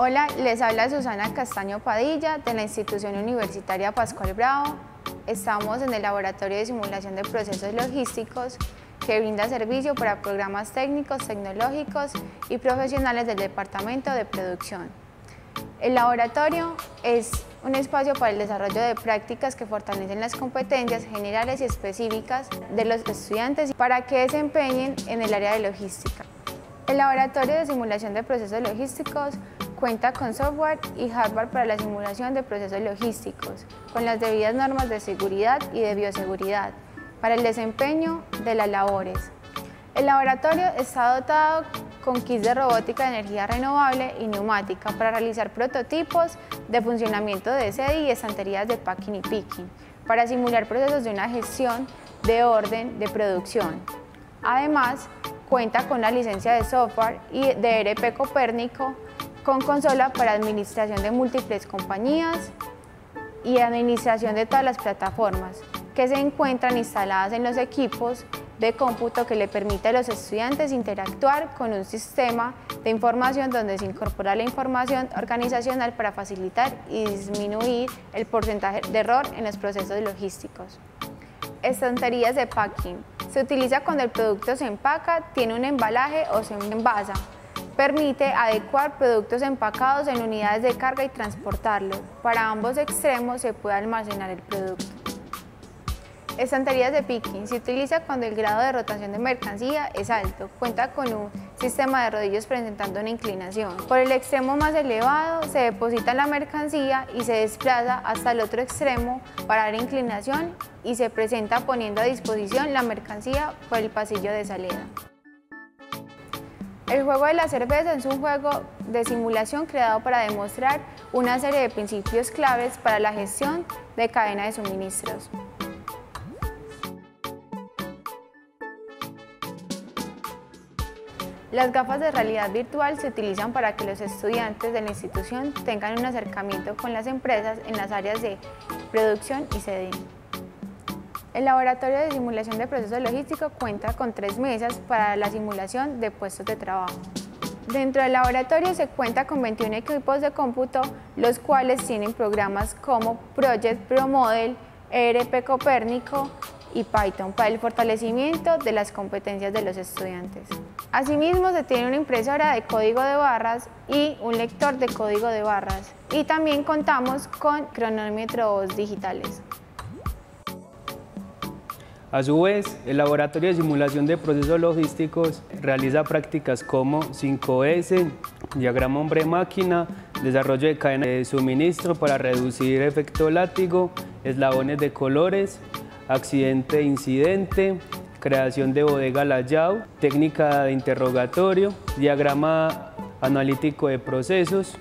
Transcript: Hola, les habla Susana Castaño Padilla de la Institución Universitaria Pascual Bravo. Estamos en el Laboratorio de Simulación de Procesos Logísticos que brinda servicio para programas técnicos, tecnológicos y profesionales del Departamento de Producción. El laboratorio es un espacio para el desarrollo de prácticas que fortalecen las competencias generales y específicas de los estudiantes para que desempeñen en el área de logística. El Laboratorio de Simulación de Procesos Logísticos cuenta con software y hardware para la simulación de procesos logísticos, con las debidas normas de seguridad y de bioseguridad, para el desempeño de las labores. El laboratorio está dotado con kits de robótica de energía renovable y neumática para realizar prototipos de funcionamiento de sede y estanterías de packing y picking, para simular procesos de una gestión de orden de producción. Además, cuenta con la licencia de software y de ERP Copérnico, con consola para administración de múltiples compañías y administración de todas las plataformas que se encuentran instaladas en los equipos de cómputo, que le permite a los estudiantes interactuar con un sistema de información donde se incorpora la información organizacional para facilitar y disminuir el porcentaje de error en los procesos logísticos. Estanterías de packing. Se utiliza cuando el producto se empaca, tiene un embalaje o se envasa. Permite adecuar productos empacados en unidades de carga y transportarlos. Para ambos extremos se puede almacenar el producto. Estanterías de picking. Se utiliza cuando el grado de rotación de mercancía es alto. Cuenta con un sistema de rodillos presentando una inclinación. Por el extremo más elevado se deposita la mercancía y se desplaza hasta el otro extremo para dar inclinación y se presenta poniendo a disposición la mercancía por el pasillo de salida. El juego de la cerveza es un juego de simulación creado para demostrar una serie de principios claves para la gestión de cadena de suministros. Las gafas de realidad virtual se utilizan para que los estudiantes de la institución tengan un acercamiento con las empresas en las áreas de producción y sede. El Laboratorio de Simulación de Procesos Logísticos cuenta con 3 mesas para la simulación de puestos de trabajo. Dentro del laboratorio se cuenta con 21 equipos de cómputo, los cuales tienen programas como Project ProModel, ERP Copérnico y Python para el fortalecimiento de las competencias de los estudiantes. Asimismo, se tiene una impresora de código de barras y un lector de código de barras, y también contamos con cronómetros digitales. A su vez, el Laboratorio de Simulación de Procesos Logísticos realiza prácticas como 5S, diagrama hombre-máquina, desarrollo de cadena de suministro para reducir efecto látigo, eslabones de colores, accidente-incidente, creación de bodega layout, técnica de interrogatorio, diagrama analítico de procesos,